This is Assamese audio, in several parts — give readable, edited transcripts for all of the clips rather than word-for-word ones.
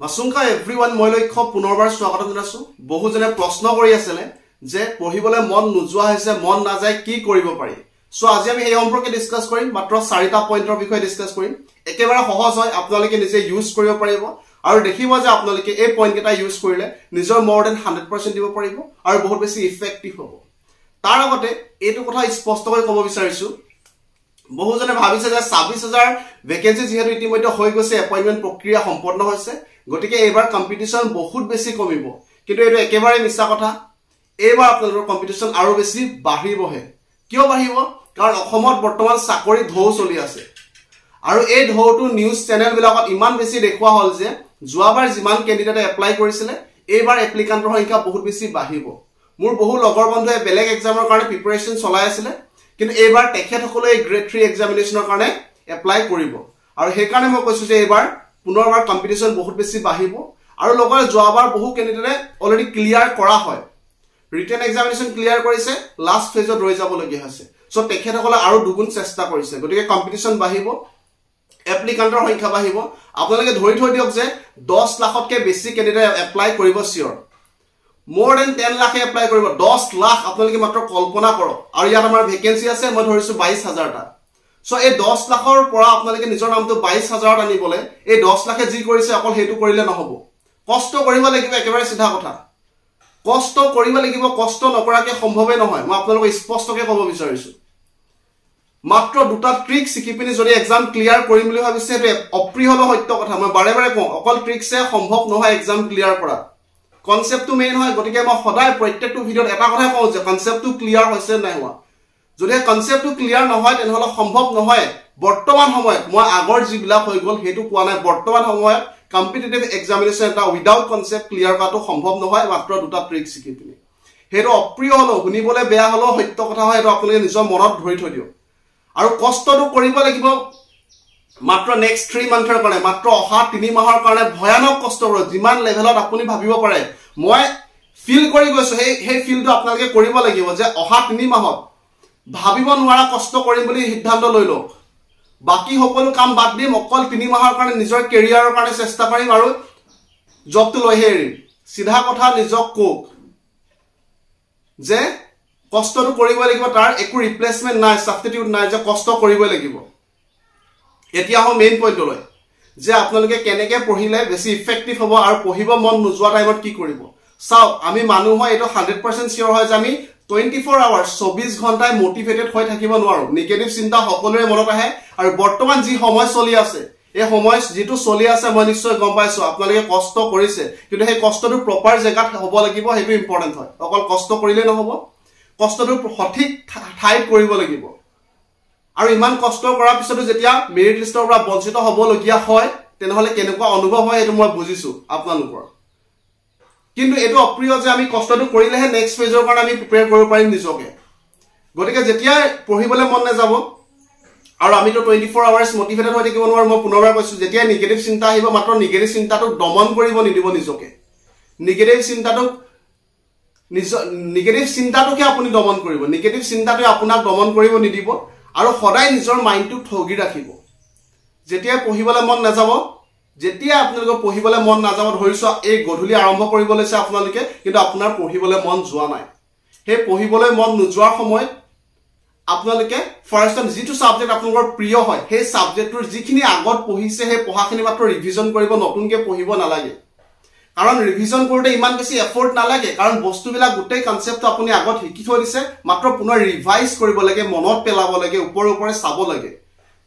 Masunka everyone Moloiko Punovar Sorasu, Bohuzene Prosnogoria Sele, Je, Pohibole Mon Nuzua is a Mon Nazai Ki Koribopari. So as I am broken discuss for him, Matros Sarita point of Vico discuss for him, a camera Hohosoi, Apnolican is a use Korioparebo, or the he was Apnolic, a point that I use Korea, Nizor more than 100% Divoparebo, or Bohobesi effective. Tarabote, eight of his postable Kovisarisu. বহুজনে ভাবিছে যে 26000 ভ্যাকেন্সি যেহেতু ইতিমধ্যে হৈ গৈছে অ্যাপয়েন্টমেন্ট প্ৰক্ৰিয়া সম্পূৰ্ণ হৈছে গতিকে এবাৰ কম্পিটিশন বহুত বেছি কমিব কিন্তু এটো একেবাৰে মিছা কথা এবাৰ আপোনালোকৰ কম্পিটিশন আৰু বেছি বাঢ়িবহে কিয় বাঢ়িব কাৰণ অসমত বৰ্তমান চাকৰি ঢৌ চলি আছে আৰু এই ঢৌটো নিউজ চেনেল বিলাকত ইমান বেছি দেখুৱা হল যে যোৱাবাৰ যিমান ক্যান্ডিডেট এপ্লাই কৰিছিল এবাৰ এপ্লিকেন্টৰ সংখ্যা বহুত বেছি বাঢ়িব মোৰ বহু লগৰ বন্ধুৱে বেলেগ এক্সামৰ কাৰণে প্ৰিপাৰেচন চলাই আছিল কিন্তু এবাৰ তেখেতসকলে গ্ৰেড 3 এক্সামিনেচনৰ কাৰণে এপ্লাই কৰিব আৰু হে কাৰণে মই কৈছো যে এবাৰ পুনৰবাৰ কম্পিটিশন বহুত বেছি বাঢ়িব আৰু লগৰ যোৱাবাৰ বহু ক্যান্ডিডেটে অলৰেডি ক্লিয়াৰ কৰা হয় ৰিটেন এক্সামিনেচন ক্লিয়াৰ কৰিছে লাস্ট ফেজত ৰৈ যাব লাগি আছে সো তেখেতসকলে আৰু দুগুণ চেষ্টা কৰিছে গতিকে কম্পিটিশন বাঢ়িব এপ্লিকেন্টৰ সংখ্যা বাঢ়িব আপোনালোকে ধৰি থৈ দিয়ক যে 10 লাখতকে বেছি ক্যান্ডিডেট এপ্লাই কৰিব sure More than 10 lakh apply koribo 10 lakh apnalke matro kalpona korok aru iyat amar vacancy ase moi dhorisu 22000 ta so ei 10 lakhor pora apnalke nijor namto 22000 ta anibole ei 10 lakh ji korise akol hetu korile nohobo kosto koriba lagibo ekebare sidha kotha kosto koriba lagibo kosto nokorake sombhobe nohoy moi apnalke spostoke kobo bisarisu matro duta trick sikipini jodi exam clear korim boli bhabise etu opriholo hotyo kotha moi bare bare ko akol trick se sombhob nohoy exam clear kora Concept to main hoy gotike ma hodai prottekto video eta kotha kau je concept to clear hoise nai hua jodi concept to clear no hoy tenhole sombhob no hoy bortoman homoy moi agor jibla hoy gol hetu kwa nai bortoman homoy competitive examination eta without concept clear kato sombhob no hoy matro duta trick sikipini heto opriyo holo hunibole beya holo hotyo kotha hoy eto apnale nijor monot dhori thoi dio aru kosto to koribo lagibo মাত্ৰ নেক্সট 3 মান্থৰ কাৰণে মাত্ৰ অহা 3 মাহৰ কাৰণে ভয়ানক কষ্ট হ'ব যিমান লেভেলত আপুনি ভাবিব পাৰে মই ফিল কৰি গৈছো হে ফিলটো আপোনালকে কৰিব লাগিব যে অহা 3 মাহত ভাবিব নোৱাৰা কষ্ট কৰিম বুলি সিদ্ধান্ত লৈলো বাকি সকলো কাম বাদ দি অকল 3 মাহৰ কাৰণে নিজৰ কেৰিয়াৰৰ কাৰণে চেষ্টা কৰিম আৰু জবটো লৈ হেৰি সিধা কথা নিজক কোক যে কষ্টটো কৰিব লাগিব তাৰ একো ৰিপ্লেচমেন্ট নাই সাবস্টিটিউট নাই যে কষ্ট কৰিব লাগিব এতিয়া হম মেইন পয়েন্ট লয় যে আপোনালোকে কেনেকে পঢ়িলে বেছি ইফেক্টিভ হ'ব আৰু পঢ়িব মন নোযোৱা টাইমত কি কৰিব চাও আমি মানুহ হয় এটা 100% সিওৰ হয় যে আমি 24 আৱাৰ্স 24 ঘন্টাই মোটিভেটেড হৈ থাকিব নোৱাৰো নেগেটিভ চিন্তা সকলোৰে মনত আহে আৰু বৰ্তমান যি সময় চলি আছে এই সময় যেটো চলি আছে মই নিশ্চয় গম পাইছো আপোনালোকে কষ্ট কৰিছে কিন্তু সেই কষ্টটো প্ৰপাৰ জায়গাত হ'ব লাগিব সেইটো ইম্পৰ্টেন্ট হয় অকল কষ্ট কৰিলে নহব কষ্টটো সঠিক ঠাইত কৰিব লাগিব আৰু ইমান কষ্ট কৰাৰ পিছতো যেতিয়া মেৰিট লিষ্টৰ পৰা বঞ্চিত হ'ব লগিয়া হয় তেনহলে কেনেকুৱা অনুভৱ হয় এটো মই বুজিছো আপোনালোকৰ কিন্তু এটো অপ্ৰিয় যে আমি কষ্টটো কৰিলেহে নেক্সট ফেজৰ কাৰণে আমি প্ৰিপেয়াৰ কৰিব পাৰিম নিজকে গতিকে যেতিয়া পঢ়িবলৈ মন না যাব আৰু আমি তো 24 আৱাৰ্স মোটিভেটেড হৈ থাকিব নোৱাৰো মই পুনৰবাৰ কৈছো যেতিয়া নেগেটিভ চিন্তা আহিব মাত্ৰ নেগেটিভ চিন্তাটো দমন কৰিব নিদিব নিজকে নেগেটিভ চিন্তাটোকে আপুনি দমন কৰিব নেগেটিভ চিন্তাটোই আপোনাক দমন কৰিব নিদিব আৰু হদাই নিজৰ মাইন্ডটো ঠগি ৰাখিব যেতিয়া পঢ়িবলৈ মন না যাব যেতিয়া আপোনালোকে পঢ়িবলৈ মন না যাব ধৰিছো এই গধুলি আৰম্ভ কৰিবলৈছে আপোনালোকে কিন্তু আপোনাৰ পঢ়িবলৈ মন যোৱা নাই হে পঢ়িবলৈ মন নোযোৱাৰ সময় আপোনালোকে ফাৰ্স্ট টাইম যেটো সাবজেক্ট আপোনালোকৰ প্ৰিয় হয় হে সাবজেক্টৰ যিখিনি আগত পঢ়িছে হে পঢ়াখিনি মাত্ৰ ৰিভিজন কৰিব নতুনকে পঢ়িব নালাগে কাৰণ ৰিভিজন কৰোতে ইমান বেছি এফৰ্ট নালাগে কাৰণ বস্তুবিলা গুটেই কনসেপ্ট আপুনি আগত শিকি থৈ দিছে মাত্ৰ পুনৰ ৰিভাইজ কৰিব লাগে মনত পেলাব লাগে ওপৰ ওপৰে চাব লাগে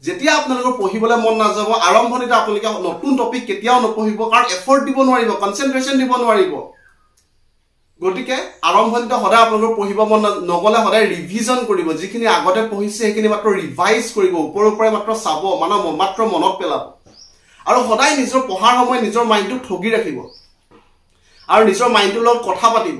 যেতিয়া আপোনালোকৰ পঢ়িবলৈ মন না যাব আৰম্ভণিতে আপোনালোকে নতুন টপিক কেতিয়াও নপঢ়িব কাৰণ এফৰ্ট দিব নোৱাৰিব কনসেন্ট্ৰেচন দিব নোৱাৰিব গটিকে আৰম্ভণিতে হৰা আপোনালোকৰ পঢ়িব মন নগলে হৰা ৰিভিজন কৰিব যিখিনি আগতে পঢ়িছে সেইখিনি মাত্ৰ ৰিভাইজ কৰিব ওপৰ ওপৰে মাত্ৰ চাব মানে মাত্ৰ মনত পেলাব আৰু হৰাই নিজৰ পঢ়াৰ সময় নিজৰ মাইন্ডটো ঠগি ৰাখিব আৰু নিজৰ মাইন্ডৰ লগত কথা পাতিব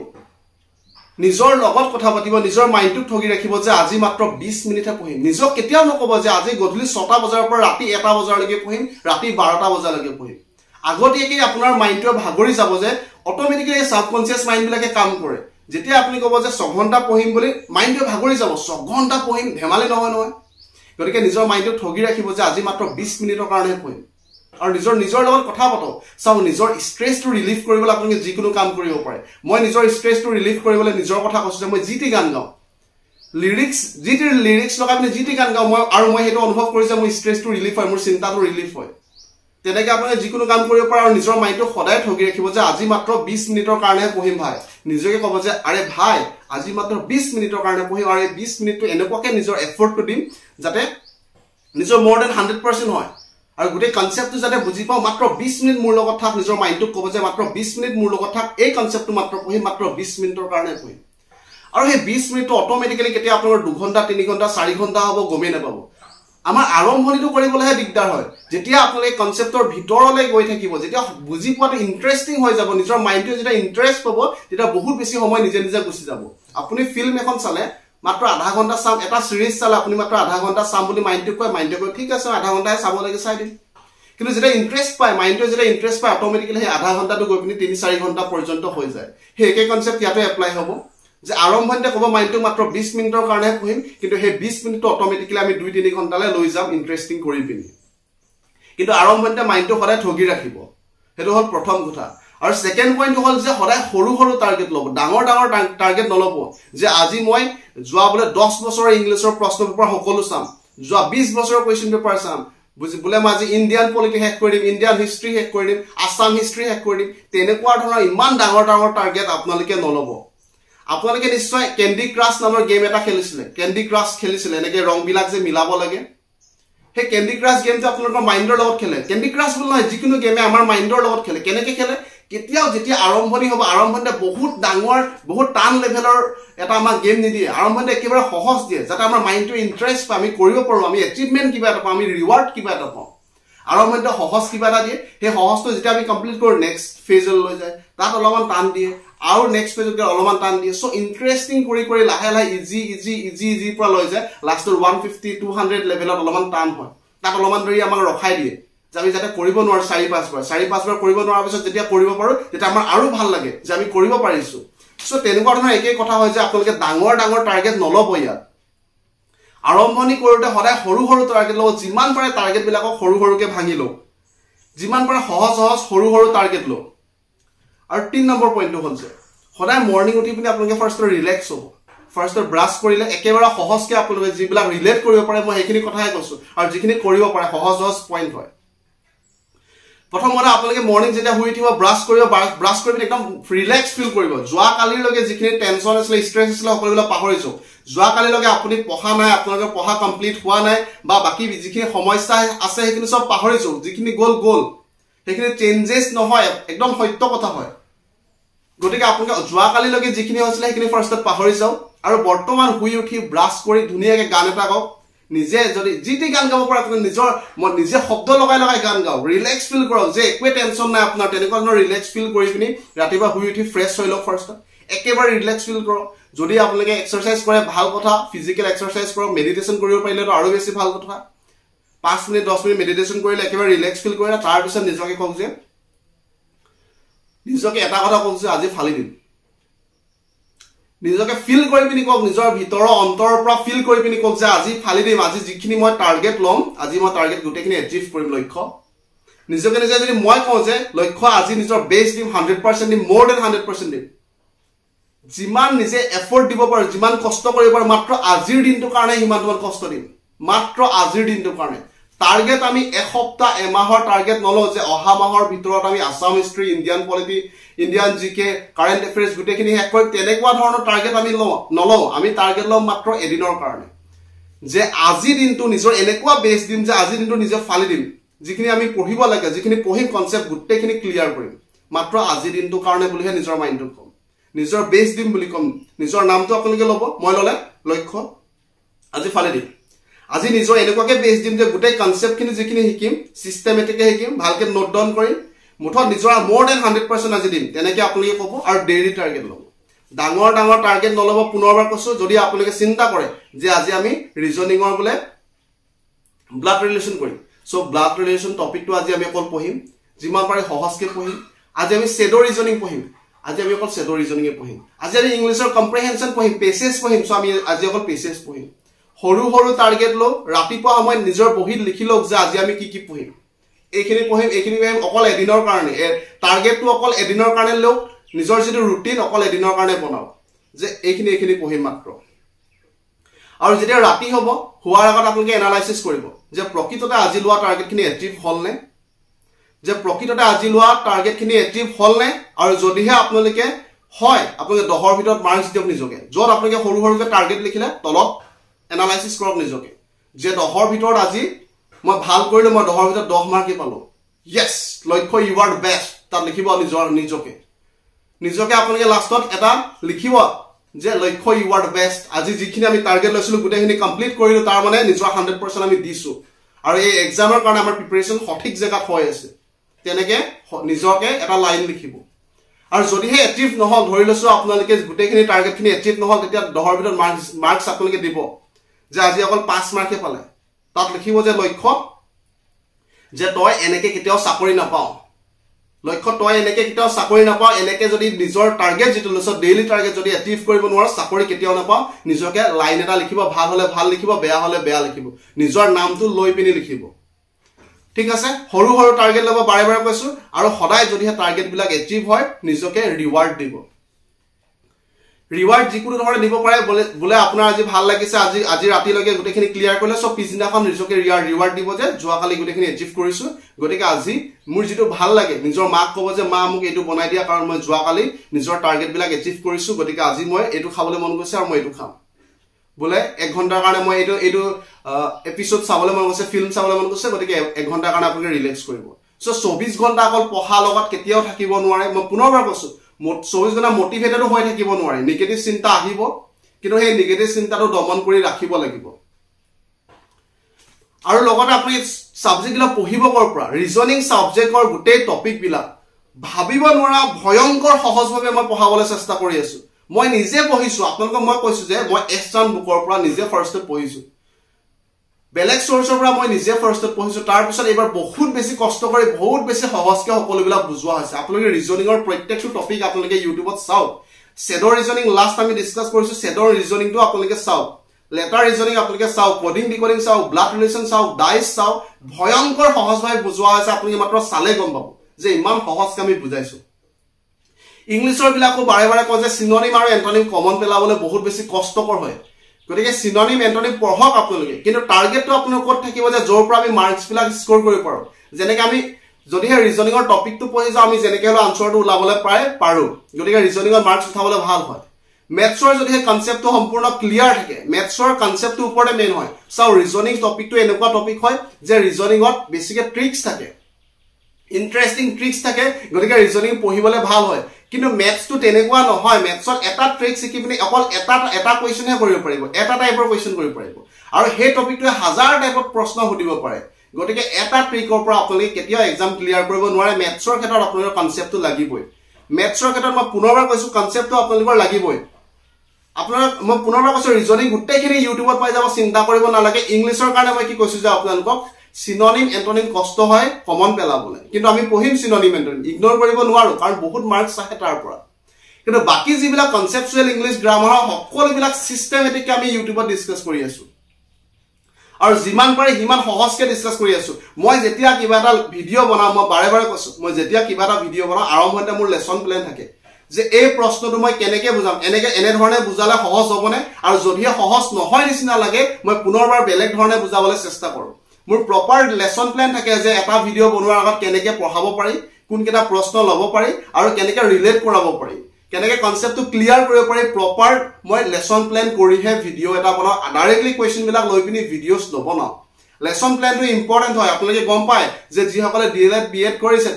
নিজৰ লগত কথা পাতিব নিজৰ মাইন্ডক ঠগি ৰাখিব যে আজি মাত্ৰ 20 মিনিটে পঢ়িম নিজক কেতিয়াও নকব যে আজি গধূলি 6টা বজাৰ পৰা ৰাতি 1টা বজালৈকে পঢ়িম ৰাতি 12টা বজালৈকে পঢ়িম আগতেই আপোনাৰ মাইন্ডটো ভাগৰি যাব যে অটোমেটিক্যালি সাবকনসিয়াস মাইন্ড বিলাকে কাম কৰে যেতিয়া আপুনি কব যে 6 ঘন্টা পঢ়িম বুলি মাইন্ডটো ভাগৰি যাব 6 ঘন্টা পঢ়িম ধেমালি নহয় গতিকে নিজৰ মাইন্ডক ঠগি ৰাখিব যে আজি মাত্ৰ 20 মিনিটৰ কাৰণে পঢ়িম আৰু নিজৰ নিজৰ লগত কথা পাতো চাও নিজৰ স্ট্ৰেস টু ৰিলিভ কৰিবলৈ আপোনাক যিকোনো কাম কৰিব পাৰে মই নিজৰ স্ট্ৰেস টু ৰিলিভ কৰিবলৈ নিজৰ কথা কৈছো মই জিটি গান গাও লিৰিক্স জিটি লিৰিক্স লগাই আপুনি জিটি গান গাও মই আৰু মই হেটো অনুভৱ কৰিছো মই স্ট্ৰেস টু ৰিলিভ হয় মোৰ চিন্তা টু ৰিলিভ হয় তেনেকৈ আপোনাক যিকোনো কাম কৰিব পাৰে আৰু নিজৰ মাইন্ডটো সদায় ঠগি ৰাখিব যে আজি মাত্ৰ 20 মিনিটৰ কাৰণে পঢ়িম ভাই নিজকে কব যে আৰে ভাই আজি মাত্ৰ 20 মিনিটৰ কাৰণে পঢ়ি আৰু 20 মিনিটটো এনেকৈ নিজৰ এফৰ্ট টু দিম যাতে নিজৰ more than 100% হয় আৰু গুটে কনসেপ্টটো যাতে বুজি পাও মাত্ৰ 20 মিনিট মোৰ লগত থাক নিজৰ মাইন্ডটো কব যে মাত্ৰ 20 মিনিট মোৰ লগত থাক এই কনসেপ্টটো মাত্ৰ পঢ়ি মাত্ৰ 20 মিনিটৰ কাৰণে পঢ়ি আৰু হে 20 মিনিটটো অটোমেটিক্যালি কেতিয়া আপোনাৰ 2 ঘন্টা 3 ঘন্টা 4 ঘন্টা হ'ব গমে না পাব আমাৰ আৰম্ভণিটো কৰিবলৈ দিগদাৰ হয় যেতিয়া আপুনি কনসেপ্টৰ ভিতৰলে গৈ থাকিব যেতিয়া বুজি পোৱাটো ইন্টাৰেষ্টিং হৈ যাব নিজৰ মাইন্ডটো যেতিয়া ইন্টাৰেষ্ট পাব তেতিয়া বহুত বেছি সময় নিজে নিজে গুচি যাব আপুনি ফিল্ম এখন চালে মাত্ৰ আধা ঘন্টা সাম এটা সিৰিজ চালা আপুনি মাত্ৰ আধা ঘন্টা সাম বুলি মাইন্ডটো কয় ঠিক আছে আধা ঘন্টা সাম লাগি চাই দিম কিন্তু যেটা ইন্টারেস্ট পায় মাইন্ডটো যেটা ইন্টারেস্ট পায় অটোমেটিক্যালি হে আধা ঘন্টাটো গৈ পিনি 3-4 ঘন্টা পৰ্যন্ত হৈ যায় হে একে কনসেপ্ট ইয়াতে এপ্লাই হ'ব যে আৰম্ভণতে ক'ব মাইন্ডটো মাত্ৰ 20 মিনিটৰ কাৰণে পঢ়িম কিন্তু হে 20 মিনিটটো অটোমেটিক্যালি আমি 2-3 ঘন্টালৈ লৈ যাম ইন্টারেস্টিং কৰি পিনি কিন্তু আৰম্ভণতে মাইন্ডটো সদায় ঠগি ৰাখিব হেটো হ'ল প্ৰথম কথা আৰ সেকেন্ড পয়েন্ট হল যে হড়া হৰু হৰু টাৰ্গেট লব ডাঙৰ ডাঙৰ টাৰ্গেট নলব যে আজি মই জৱা বলে 10 বছৰৰ ইংলিছৰ প্ৰশ্ন পেপাৰ সকলো চাম জৱা 20 বছৰৰ কোৱেশ্চন পেপাৰ চাম বুজি বলে মাজি ইন্ডিয়ান পলিটি হেক কৰিম ইন্ডিয়ান হিষ্ট্ৰী হেক কৰিম আসাম হিষ্ট্ৰী হেক কৰিম তেনেকুৱা ধৰণৰ ইমান ডাঙৰ ডাঙৰ টাৰ্গেট আপোনালকে নলব আপোনালকে নিশ্চয় ক্যান্ডি ক্ৰাশ নামৰ গেম এটা খেলিছিলে ক্যান্ডি ক্ৰাশ খেলিছিলে এনেকৈ ৰং বিলাক যে মিলাব লাগে হে ক্যান্ডি ক্ৰাশ গেমটো আপোনালোকৰ মাইন্ডৰ লগত খেলে ক্যান্ডি ক্ৰাশ বল নহয় যিকোনো গেমে আমাৰ মাইন্ডৰ লগত খেলে কেনেকৈ খেলে কেতিয়াও যেতিয়া আৰম্ভণি হ'ব আৰম্ভণতে বহুত ডাঙৰ বহুত টান লেভেলৰ এটা আমাৰ গেম নিদিয়ে আৰম্ভণতে একেবাৰে সহজ দিয়ে যাতে আমাৰ মাইন্ডটো ইন্টাৰেষ্ট পাই আমি কৰিব পাৰো আমি এচিভমেন্ট কিবা এটা পাম আমি ৰিৱাৰ্ড কিবা এটা পাম আৰম্ভণতে সহজ কিবা এটা দিয়ে হে সহজটো যেতিয়া আমি কমপ্লিট কৰো নেক্সট ফেজলৈ লৈ যায় তাত অলমান টান দিয়ে আৰু নেক্সট ফেজত অলমান টান দিয়ে সো ইন্টাৰেষ্টিং কৰি কৰি লাহে লাহে ইজি ইজি ইজি ইজি পৰা লৈ যায় লাষ্টৰ 150 200 লেভেলত অলমান টান হয় তাত অলমান ধৰি আমাক ৰখাই দিয়ে আমি যেটা কৰিব নোৱাৰ 4-5 বাৰ কৰিব নোৱাৰ পিছত যেতিয়া কৰিব পাৰো তেতিয়া আমাৰ আৰু ভাল লাগে যে আমি কৰিব পাৰিছো সো তেনেকুৱা ধৰণৰ একে কথা হয় যে আপোনালকে ডাঙৰ ডাঙৰ টাৰ্গেট নলব ইয়াত আৰম্ভণি কৰোতে হৰাই হৰু হৰু টাৰ্গেট লও যিমান পাৰে টাৰ্গেট বিলাক হৰু হৰুকে ভাঙি লও যিমান পাৰে সহজ সহজ হৰু হৰু টাৰ্গেট লও আৰু 3 নম্বৰ পয়েন্টটো হ'ল যে হৰাই মৰ্নিং উঠি পিনি আপোনালকে ফাৰ্ষ্ট ৰিল্যাক্স হ'ব ফাৰ্ষ্ট ব্ৰাছ কৰিলে একেবাৰে সহজকে আপোনালকে যিবিলা ৰিলেট কৰিব পাৰে মই এইখিনি কথাই কৈছো আৰু যিখিনি কৰিব পাৰে সহজ সহজ পয়েন্ট হয় প্ৰথমতে আপোনালোকে মৰ্নিং যেতিয়া হুই উঠিব ব্ৰাছ কৰিব একদম ৰিল্যাক্স ফিল কৰিব জৱা কালিৰ লগে যিখিনি টেনচন আছিল ষ্ট্ৰেছ আছিল সকলোবিলাক পাহৰিছো জৱা কালিৰ লগে আপুনি পঢ়া নাই আপোনালোকে পঢ়া কমপ্লিট হোৱা নাই বা বাকি যিখিনি সমস্যা আছে সেইখিনি সব পাহৰিছো যিখিনি গল সেইখিনি চেঞ্জেছ নহয় একদম সত্য কথা হয় গতিকে আপোনালোকে জৱা কালিৰ লগে যিখিনি আছিল সেইখিনি ফাৰ্ষ্টত পাহৰি যাও আৰু বৰ্তমান হুই উঠি ব্ৰাছ কৰি ধুনিয়াকে গান এটা গাওক নিজে যদি জিটি গান গাব পৰা আপুনি নিজৰ মন নিজে শব্দ লগাই গান গাও ৰিল্যাক্স ফিল কৰাও যে একো টেনচন নাই আপোনাৰ তেনেকুৱা ধৰণৰ ৰিল্যাক্স ফিল কৰি পিনি ৰাতিবা হুই উঠি ফ্ৰেছ হৈ লওক ফাৰ্ষ্ট একেবাৰে ৰিল্যাক্স ফিল কৰক যদি আপোনালোকে এক্সাৰচাইজ কৰে ভাল কথা ফিজিক্যাল এক্সাৰচাইজ কৰক মেডিটেশ্যন কৰিব পাৰিলে আৰু বেছি ভাল কথা 5 মিনিট 10 মিনিট মেডিটেশ্যন কৰিলে একেবাৰে ৰিল্যাক্স ফিল কৰে তাৰ পিছত নিজকে কওক যে নিজকে এটা কথা কওক যে আজি ফালি দিম নিজকে ফিল কৰি পিনি কক নিজৰ ভিতৰৰ অন্তৰৰ পৰা ফিল কৰি পিনি কক যে আজি ফালি দিম আজি যিখিনি মই টাৰ্গেট লম আজি মই টাৰ্গেট গুটেখিনি এচিভ কৰিম লক্ষ্য নিজকে নিজে যদি মই কওঁ যে লক্ষ্য আজি নিজৰ বেস দিম 100% দিম more than 100% দিম যিমান নিজে এফৰ্ট দিব পাৰো যিমান কষ্ট কৰিব পাৰো মাত্ৰ আজিৰ দিনটো কাৰণে হিমান তোমাৰ কষ্ট দিম মাত্ৰ আজিৰ দিনটো কাৰণে টাৰ্গেট আমি এক সপ্তাহ এমাহৰ টাৰ্গেট নলও যে অহা মাহৰ ভিতৰত আমি Assam history Indian polity Indian GK current affairs গুটেখিনি হেক কৰি তেনেকুৱা ধৰণৰ টাৰ্গেট আমি নলও আমি টাৰ্গেট লম মাত্ৰ এদিনৰ কাৰণে যে আজি দিনটো নিজৰ এনেকুৱা বেস দিন যে আজি দিনটো নিজে ফালি দিম যিখিনি আমি পঢ়িব লাগে যিখিনি পঢ়িম কনসেপ্ট গুটেখিনি ক্লিয়াৰ কৰিম মাত্ৰ আজি দিনটো কাৰণে বুলিহে নিজৰ মাইন্ডটো কম নিজৰ বেস দিম বুলি কম নিজৰ নামটো আপোনালোকে লব মই ললে লক্ষ্য আজি ফালি দিম আজি নিজৰ এনেকুৱাকে বেস দিম যে গুটে কনসেপ্টখিনি যিখিনি হিকিম সিস্টেমেটিকে হিকিম ভালকে নোট ডাউন কৰিম মুঠ নিজৰ more than 100% আজি দিম তেনেকৈ আপোনালোকে কব আৰু ডেইলি টাৰ্গেট লব ডাঙৰ ডাঙৰ টাৰ্গেট নলব পুনৰবাৰ কৈছো যদি আপোনালোকে চিন্তা কৰে যে আজি আমি ৰিজনিংৰ বলে ব্লাড ৰিলেশ্যন কৰিম সো ব্লাড ৰিলেশ্যন টপিকটো আজি আমি অকল পঢ়িম যিমান পাৰে সহজকৈ পঢ়িম আজি আমি শেডো ৰিজনিং পঢ়িম আজি আমি অকল শেডো ৰিজনিং পঢ়িম আজি আমি ইংলিছৰ কম্প্ৰেহেনচন পঢ়িম পেছেজ পঢ়িম সো আমি আজি অকল পেছেজ পঢ়িম হৰু হৰু টাৰ্গেট লো ৰাতিপুৱা মই নিজৰ বহিত লিখি লওক যে আজি আমি কি কি পঢ়িম ekini pohim ekini bem okol edinor karone target to okol edinor karone lo nijor jodi routine okol edinor karone bonao je ekini pohim matro aru jeta rati hobo huar agot apnake analysis koribo je prokitota aji lua target kini achieve hol ne je prokitota aji lua target kini achieve hol ne aru jodi he apnaleke hoy apnake 10 r bhitor marks diop nijoke jor apnake horu horu target likhile tolot analysis korok nijoke je 10 r bhitor aji মই ভাল কৰিলে মই দহৰ ভিতৰত 10 মাৰ্কই পালো यस লক্ষ্য ইউ আর বেস্ট তা লিখিব নিজকে আপোনাকে লাষ্টত এটা লিখিব যে লক্ষ্য ইউ আর বেস্ট আজি যিখিনি আমি টার্গেট লৈছিলো গুটেখিনি কমপ্লিট কৰিলো তাৰ মানে নিজৰ 100% আমি দিছো আৰু এই এক্সামৰ কাৰণে আমাৰ প্ৰিপাৰেচন সঠিক জায়গাত হৈ আছে তেনেকে নিজকে এটা লাইন লিখিব আৰু যদি হে এচিভ নহল ধৰি লৈছো আপোনালকে গুটেখিনি টাৰ্গেটখিনি এচিভ নহল তেতিয়া 10ৰ ভিতৰত মাৰ্কস আপোনালকে দিব যে আজি অকল 5 মাৰ্কহে পালে तात लिखिबो जे लक्ष्य जे तय एनेके कितेव साकरि ना पाओ लक्ष्य तय एनेके कितेव साकरि ना पाओ एनेके जदि निजर टार्गेट जितु लस डेली टार्गेट जदि अचीव करिबो नोर साकरि कितेव ना पाओ निजके लाइन एटा लिखिबो ভাল হলে ভাল লিখিবো বেয়া হলে বেয়া লিখিবো নিজৰ নামটো লৈ পিনি লিখিবো ঠিক আছে হৰু হৰু টাৰ্গেট লবা বাৰে বাৰে কৈছো আৰু সদায় যদিহে টাৰ্গেট বিলাক এচিভ হয় নিজকে ৰিৱাৰ্ড দিব reward jikuru dhore nibo pare bole apnar aji bhal lagise aji rati loge gote khini clear korle so pizina khon nijoke reward dibo je jua kali gote khini achieve korisu gote ke aji mur jitu bhal lage nijor mak kobo je ma amuk etu banai dia karon moi jua kali nijor target bilak achieve korisu gote ke aji moi etu khabole mon goise ar moi etu kham bole 1 ghonta karone moi etu episode sabole mon goise film sabole mon goise gote ke 1 ghonta karone apuke relax koribo so 24 ghonta akol poha logat ketiao thakibo nware moi punobar kosu मोट सोइस गना मोटिवेटेड होय থাকিব নোৱাৰে নেগেটিভ চিন্তা আহিব কিন্তু হে নেগেটিভ চিন্তাটো দমন কৰি ৰাখিব লাগিব আৰু লগত আপুনি সাবজেক্ট গলা পঢ়িব পৰা ৰিজনিং সাবজেক্টৰ গুটে টপিক বিলা ভাবিব নোৱাৰা ভয়ংকৰ সহজভাৱে মই পঢ়াবলৈ চেষ্টা কৰি আছো মই নিজে পঢ়িছো আপোনাক মই কৈছো যে মই এছটান বুকৰ পৰা নিজে ফাৰ্ষ্ট পঢ়িছো বেলেগ সোৰ্সৰ পৰা মই নিজে ফাৰ্ষ্ট পঢ়িছো তাৰ পিছত এবাৰ বহুত বেছি কষ্ট কৰি বহুত বেছি সহজকে সকলোবিলাক বুজোৱা হৈছে আপোনালোকে ৰিজনিংৰ প্ৰত্যেকটো টপিক আপোনালোকে ইউটিউবত চাওক সেডৰ ৰিজনিং লাস্ট আমি ডিসকাস কৰিছো সেডৰ ৰিজনিংটো আপোনালোকে চাওক লেটাৰ ৰিজনিং আপোনালোকে চাওক কোডিং ডিকোডিং চাওক ব্লাড ৰিলেশন চাওক ডাইস চাওক ভয়ংকৰ সহজভাৱে বুজোৱা হৈছে আপোনালোকে মাত্ৰ চালে গম পাব যে ইমান সহজকে আমি বুজাইছো ইংলিশৰ বিলাকো বাৰে বাৰে কয় যে সিনোনিম আৰু এন্টোনিম কমন পেলাবলৈ বহুত বেছি কষ্টকৰ হয় গতিকে সিনোনিম এন্টোনিম পঢ়ক আপোনালোকে কিন্তু টাৰ্গেটটো আপোনাৰ কোট থাকিব যে জৰ পৰা আমি মাৰ্কস বিলাক স্কোৰ কৰিব পাৰো যেনেকৈ আমি যদিহে ৰিজনিংৰ টপিকটো পঢ়িছো আমি যেনেকৈ হল আনসাৰটো উলাবলৈ পাৰো গতিকে ৰিজনিংৰ মাৰ্কস উঠাবলৈ ভাল হয় ম্যাথছৰ যদিহে কনসেপ্টটো সম্পূৰ্ণ ক্লিয়াৰ থাকে ম্যাথছৰ কনসেপ্টটো ওপৰতে মেইন হয় সো ৰিজনিং টপিকটো এনেকুৱা টপিক হয় যে ৰিজনিংত বেছিকে ট্ৰিক্স থাকে ইন্টাৰেস্টিং ট্ৰিক্স থাকে গতিকে ৰিজনিং পঢ়িবলৈ ভাল হয় কিন্তু ম্যাথছ তো তেনেকুৱা নহয় ম্যাথছৰ এটা ট্ৰিক শিকিবনি অকল এটা কোৱেশ্চন হে কৰিব পাৰিব এটা টাইপৰ কোৱেশ্চন কৰিব পাৰিব আৰু হে টপিকটো হাজাৰ টাইপৰ প্ৰশ্ন হুদিব পাৰে গটিকে এটা ট্ৰিকৰ পৰা আপুনি কেতিয়া এক্সাম ক্লিয়াৰ কৰিব নোৱাৰে ম্যাথছৰ ক্ষেত্ৰত আপোনাৰ কনসেপ্টটো লাগিবই ম্যাথছৰ ক্ষেত্ৰত মই পুনৰবাৰ কৈছো কনসেপ্টটো আপোনালোকৰ লাগিবই আপোনাৰ মই পুনৰবাৰ কৈছো ৰিজনিং গুটেখিনি ইউটিউবত পাই যাব চিন্তা কৰিব নালাগে ইংলিশৰ কাৰণে মই কি কৈছো যে আপোনালোকক সিনোনিম এন্টোনিম কষ্ট হয় কমন পেলাবলৈ কিন্তু আমি পঢ়িম সিনোনিম এন্টোনিম ইগনোৰ কৰিব নোৱাৰো কাৰণ বহুত মাৰ্কস আছে তাৰ পৰা কিন্তু বাকি যিবিলাক কনসেপচুৱেল ইংলিশ গ্ৰামাৰৰ সকলোবিলাক সিস্টেমেটিক আমি ইউটিউবত ডিসকাস কৰি আছো আৰু যিমান পাৰে হিমান সহজকে ডিসকাস কৰি আছো মই যেতিয়া কিবা এটা ভিডিও বনাম মই বাৰে বাৰে কৈছো মই যেতিয়া কিবা এটা ভিডিও বনাম আৰম্ভতে মোৰ লেসন প্ল্যান থাকে যে এই প্ৰশ্নটো মই কেনেকৈ বুজাম এনে ধৰণে বুজালে সহজ হ'বনে আৰু যদিহে সহজ নহয় নিচিনা লাগে মই পুনৰবাৰ বেলেগ ধৰণে বুজাবলৈ চেষ্টা কৰো মোৰ প্ৰপাৰ লেসন প্ল্যান থাকে যে এটা ভিডিও বনোৱাৰ আগত কেনেকৈ পঢ়াব পাৰি কোনকেটা প্ৰশ্ন লব পাৰি আৰু কেনেকৈ ৰিলেট কৰাব পাৰি কেনেকৈ কনসেপ্টটো ক্লিয়াৰ কৰিব পাৰি প্ৰপাৰ মই লেসন প্ল্যান কৰিহে ভিডিও এটা বনাও ডাইৰেক্টলি কোৱেশ্চন বিলাক লৈ পিনি ভিডিওস নবনাও লেসন প্ল্যানটো ইম্পৰ্টেন্ট হয় আপোনালোকে গম পায় যে যিসকলে ডিএলএড বিএড কৰিছে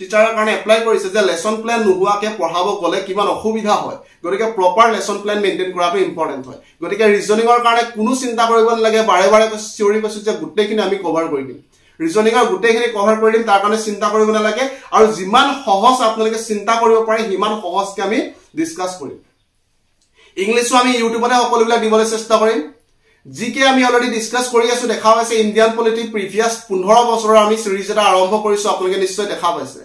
টিচাৰৰ কাৰণে এপ্লাই কৰিছে যে লেসন প্ল্যান নুহুৱাকে পঢ়াব গলে কিমান অসুবিধা হয় গতিকে প্ৰপাৰ লেসন প্ল্যান মেইনটেইন কৰাটো ইম্পৰ্টেন্ট হয় গতিকে ৰিজনিংৰ কাৰণে কোনো চিন্তা কৰিব নালাগে বাৰে বাৰে থিওৰি কৈছো যে গুটেখিনি আমি কভাৰ কৰি দিম ৰিজনিংৰ গুটেখিনি কভাৰ কৰি দিম তাৰ কাৰণে চিন্তা কৰিব নালাগে আৰু যিমান সহজ আপোনালোকে চিন্তা কৰিব পাৰে সিমান সহজকে আমি ডিসকাস কৰিম ইংলিশও আমি ইউটিউবতে সকলোবিলাক দিবলৈ চেষ্টা কৰিম জিকে আমি অলৰেডি ডিসকাস কৰি আছো দেখা পাইছে ইন্ডিয়ান পলিটি প্ৰিভিয়াস 15 বছৰৰ আমি সিৰিজ এটা আৰম্ভ কৰিছো আপোনালোকে নিশ্চয় দেখা পাইছে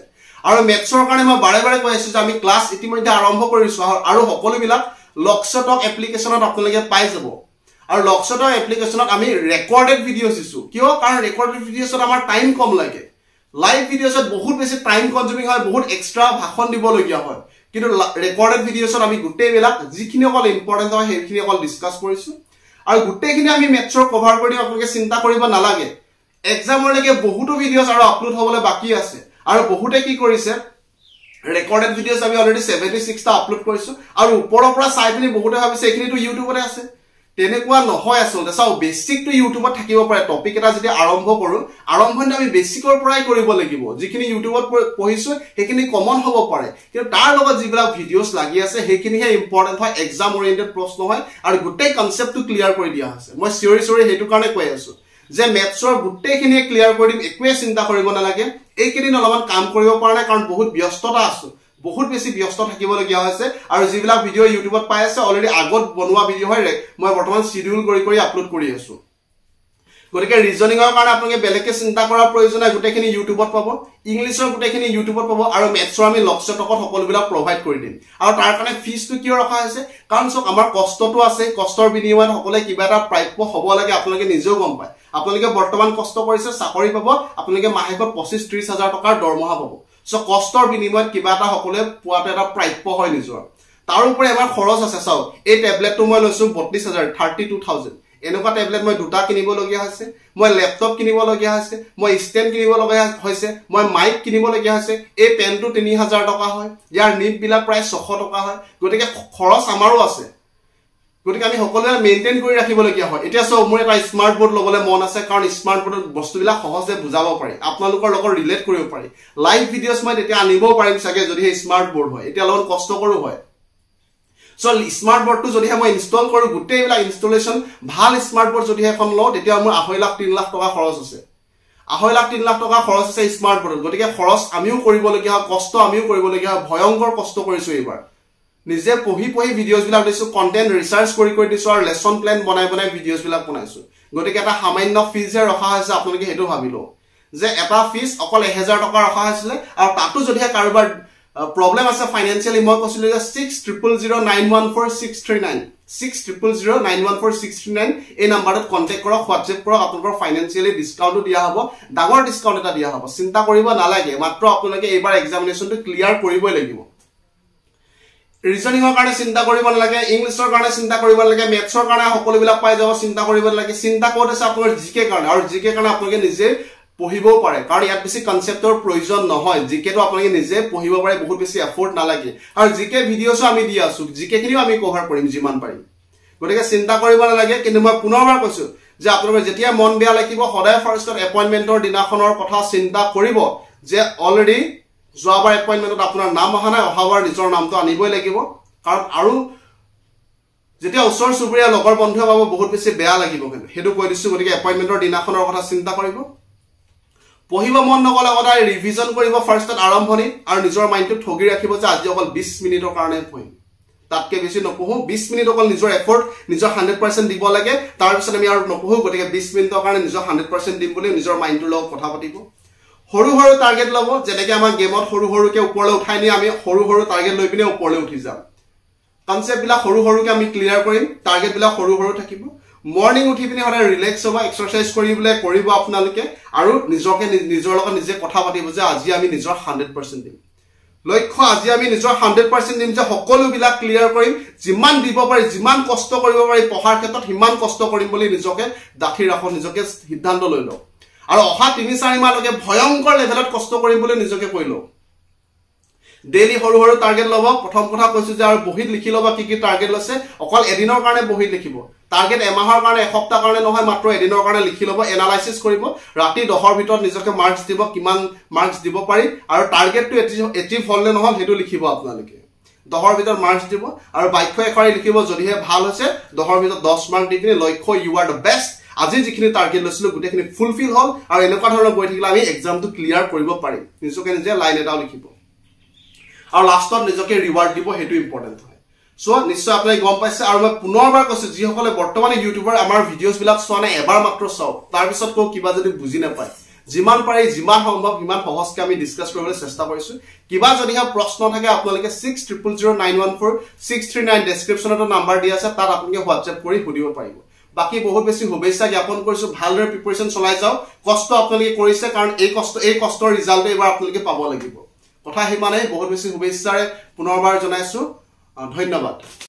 আৰু ম্যাথছৰ কাৰণে মই বাৰে বাৰে কৈ আছো যে আমি ক্লাস ইতিমধ্যে আৰম্ভ কৰিছো আৰু সকলোবিলাক লক্ষ্য টক এপ্লিকেশনত আপোনালোকে পাই যাব আৰু লক্ষ্য টক এপ্লিকেশনত আমি ৰেকৰ্ডেড ভিডিওছ দিছো কিয় কাৰণ ৰেকৰ্ডেড ভিডিওছত আমাৰ টাইম কম লাগে Live videos are bahut beshi time consuming hoy, bahut extra bhakhon dibologiya hoy. Kintu recorded videos ami gutei bela jikhini okol important hoy hekhini okol discuss korisu. Aru gutei khini ami metro cover kori apnake chinta koribo nalage. Exam or like bohuto videos are upload hobole baki ase. Aru bohute ki korise recorded videos ami already 76 ta upload korisu. Aru upor opora saibini bohute hobe sekhini to YouTube ore ase. Tenekwa নহয় আসলে চাও বেসিক টু ইউটিউবত থাকিব পারে টপিক এটা যদি আৰম্ভ কৰো আৰম্ভন আমি বেসিকৰ পৰাই কৰিব লাগিব যিখিনি ইউটিউবত পঢ়িছো হেখিনি কমন হ'ব পাৰে কিন্তু তাৰ লগত যিবলা ভিডিওস লাগি আছে হেখিনি হে ইম্পৰ্টেন্ট হয় এক্সাম oriented প্ৰশ্ন হয় আৰু গোটেই কনসেপ্টটো ক্লিয়াৰ কৰি দিয়া আছে মই সিৰি সিৰি হেতু কাৰণে কৈ আছো যে মেথছৰ গোটেইখিনি ক্লিয়াৰ কৰিম একোৱে চিন্তা কৰিব নালাগে এইখিনি অলমান কাম কৰিব পৰা নাই কাৰণ বহুত ব্যস্ততা আছে বহুত বেছি ব্যস্ত থাকিবলগিয়া হৈছে আৰু যিবিলা ভিডিও ইউটিউবত পাই আছে অলৰেডি আগত বনোৱা ভিডিও হয় মই বৰ্তমান শিডিউল কৰি আপলোড কৰি আছো গৰিকে ৰিজনিংৰ কাৰণে আপোনাকে বেলেকে চিন্তা কৰাৰ প্ৰয়োজন নাই গুটেখিনি ইউটিউবত পাব ইংলিছৰ গুটেখিনি ইউটিউবত পাব আৰু মেথছৰ আমি লক্ষ্য টকত সকলোবিলা প্ৰভাইড কৰি দিম আৰু তাৰ কাৰণে ফিছটো কি ৰখা হৈছে কাৰণ সক আমাৰ কষ্টটো আছে কষ্টৰ বিনিময়ত সকলে কিবা এটা প্ৰাপ্য হ'ব লাগে আপোনাকে নিজে গম পায় আপোনাকে বৰ্তমান কষ্ট কৰিছে চাকৰি পাব আপোনাকে মাহেকত 25 30000 টকাৰ দৰমহা পাব So costor minimum kibata hokole puata price po hoy nijor tarupore amar khoros ase sao ei tablet to moi loisu 32000 32000 enoka tablet moi duta kinibologia hoise moi laptop kinibologia hoise moi stand kinibologia hoise moi mic kinibologia hoise ei pen to 3000 taka hoy yar nib bila price 600 taka hoy gotike khoros amaro ase গটিকে আমি সকলোৱে মেইনটেইন কৰি ৰাখিবলগিয়া হয় এতিয়া সব মোৰ এটা স্মাৰ্ট বোৰ্ড লবলৈ মন আছে কাৰণ স্মাৰ্ট বোৰ্ডৰ বস্তুবিলা সহজে বুজাব পাৰি আপোনালোকৰ লগত ৰিলেট কৰিব পাৰি লাইভ ভিডিওস মই তেতিয়া আনিবও পাৰিম সাকে যদি এই স্মাৰ্ট বোৰ্ড হয় এতিয়া লন কষ্ট কৰো হয় সো স্মাৰ্ট বোৰ্ডটো যদি মই ইনষ্টল কৰো গুটেইবিলা ইনষ্টলেচন ভাল স্মাৰ্ট বোৰ্ড যদি এখন লও তেতিয়া মোৰ 2.5 লাখ 3 লাখ টকা খৰচ আছে 2.5 লাখ 3 লাখ টকা খৰচ আছে স্মাৰ্ট বোৰ্ডত গটিকে খৰচ আমিও কৰিবলগিয়া কষ্ট আমিও কৰিবলগিয়া ভয়ংকৰ কষ্ট কৰিছো এবাৰ নিজে পঢ়ি ভিডিওস বিলাক দিছো কন্টেন্ট ৰিসাৰ্চ কৰি দিছো আৰু লেসন প্ল্যান বনাই ভিডিওস বিলাক বনাইছো গটিকে এটা সামান্য ফিজ ৰখা হৈছে আপোনালোকে হেতু ভাবিলো যে এটা ফিজ অকল 1000 টকা ৰখা হৈছিল আৰু তাতো যদি কাৰোবাৰ প্ৰবলেম আছে ফাইনান্সিয়ালি মই কৈছিলো যে 6009146396000914639639 এই নাম্বাৰত কন্টাক্ট কৰক WhatsApp কৰক আপোনালোকৰ ফাইনান্সিয়ালি ডিসকাউণ্টও দিয়া হ'ব ডাঙৰ ডিসকাউণ্ট এটা দিয়া হ'ব চিন্তা কৰিব নালাগে মাত্ৰ আপোনালোকে এবাৰ এক্সামিনেচনটো ক্লিয়াৰ কৰিবই লাগিব Reasoning or kind of Sinta Corriban like English or kind of Sinta Corriban like a Mets or kind of Hokolivilla Paiza, Sinta Corriban like a Sinta Codes upward GK card or GK can upon is a Pohibo or a cardiac PC concept or provision no hoy, GK to upon is a Pohibo by Bohupisi afford Nalaki or GK videos are media soup, GK can you make over for him Jiman Pari. But like a Sinta Corriban like in the Punova Kosu, Japro Jetia Monbea like Hoda first or appointment or Dinahonor Kota Sinta Corribo, they already. জবাৰ এপয়েন্টমেন্টত আপোনাৰ নাম আহনা অহাবাৰ নিজৰ নামটো আনিবই লাগিব কাৰণ আৰু যেতিয়া ওচৰ সুবৰিয়া লগৰ বন্ধু পাব বহুত বেছি বেয়া লাগিব কিন্তু হেতু কৈ দিছো গতিকে এপয়েন্টমেন্টৰ দিনাখনৰ কথা চিন্তা কৰিব পঢ়িব মন নগলা কথা ৰিভিজন কৰিব ফাৰ্ষ্টত আৰম্ভনি আৰু নিজৰ মাইন্ডটো ঠগি ৰাখিব যে আজি অকল 20 মিনিটৰ কাৰণে পঢ়িম তাতকে বেছি নপঢ়ো 20 মিনিট অকল নিজৰ এফৰ্ট নিজৰ 100% দিব লাগে তাৰ পিছত আমি আৰু নপঢ়ো গতিকে 20 মিনিটৰ কাৰণে নিজৰ 100% দিম বুলি নিজৰ মাইন্ডটো লগ কথা পাতিব হৰু টাৰ্গেট লব যেনেকে আমাৰ গেমত হৰু ওপৰলৈ উঠাই নি আমি হৰু টাৰ্গেট লৈ পিনে ওপৰলৈ উঠি যাম কনসেপ্ট বিলা হৰুকে আমি ক্লিয়াৰ কৰিম টাৰ্গেট বিলা হৰু থাকিব মৰ্নিং উঠি পিনে হৰা ৰিল্যাক্স হ'ব এক্সাৰসাইজ কৰিবলে কৰিব আপোনালোকে আৰু নিজকে নিজৰ লগত নিজে কথা পাতিব যে আজি আমি নিজৰ 100% দিম লক্ষ্য আজি আমি নিজৰ 100% দিম যে সকলো বিলা ক্লিয়াৰ কৰিম যিমান দিব পাৰি যিমান কষ্ট কৰিব পাৰি পঢ়াৰ ক্ষেত্ৰত হিমান কষ্ট কৰিম বুলি নিজকে দাঠি ৰাখো নিজকে সিদ্ধান্ত লৈ লও আৰু অহা 3-4 মাহলৈকে ভয়ংকৰ লেভেলত কষ্ট কৰিম বুলি নিজকে কৈলো ডেইলি হৰু টাৰ্গেট লব প্ৰথম কথা কৈছো যে আৰু বহিত লিখি লবা কি টাৰ্গেট আছে অকল এদিনৰ কাৰণে বহিত লিখিব টাৰ্গেট এমাহৰ কাৰণে এসপ্তাহৰ কাৰণে নহয় মাত্ৰ এদিনৰ কাৰণে লিখি লব এনালাইসিস কৰিব ৰাতি 10ৰ ভিতৰত নিজকে মাৰ্কস দিব কিমান মাৰ্কস দিব পাৰি আৰু টাৰ্গেটটো এচিভ হ'লনে নহয় হেতু লিখিব আপোনালোকে 10ৰ ভিতৰত মাৰ্কস দিব আৰু বাক্য এখৰি লিখিব যদিহে ভাল হৈছে 10ৰ ভিতৰত 10 মাৰ্ক দি কিনে লক্ষ্য ইউ আৰ দ্য বেষ্ট আজি যিখিনি টাৰ্গেট লৈছিল গুটেখিনি ফুলফিল হল আৰু এনেকুৱা ধৰণৰ গৈ থাকিলে আমি এক্সামটো ক্লিয়াৰ কৰিব পাৰিম নিজকে নিজে লাইন এটাও লিখিব আৰু লাষ্টত নিজকে ৰিৱাৰ্ড দিব হেতু ইম্পৰ্টেন্ট হয় সো নিশ্চয় আপোনালোকে গম পাইছে আৰু মই পুনৰবাৰ কৈছো যিসকলে বৰ্তমানে ইউটিউবৰ আমাৰ ভিডিওস বিলাক চোৱা এবাৰ মাত্ৰ চাও তাৰ পিছত কো কিবা যদি বুজি নাপায় জিমান পাৰি জিমান সম্ভৱ হিমান সহজকৈ আমি ডিসকাস কৰিবলৈ চেষ্টা কৰিছো কিবা যদি প্ৰশ্ন থাকে আপোনালোকে 6009146339 ডেসক্ৰিপচনত নাম্বাৰ দিয়া আছে তাত আপোনালোকে WhatsApp কৰি সুধিব পাৰিব বাকি বহুত বেশি শুভেচ্ছা জ্ঞাপন কৰিছো ভালদৰে প্ৰিপাৰেচন চলাই যাও কষ্ট আপোনালোকে কৰিছে কাৰণ এই কষ্টৰ ৰিজাল্ট এবাৰ আপোনালোকে পাব লাগিব কথা হিমানে বহুত বেছি শুভেচ্ছাৰে পুনৰবাৰ জনাইছো ধন্যবাদ।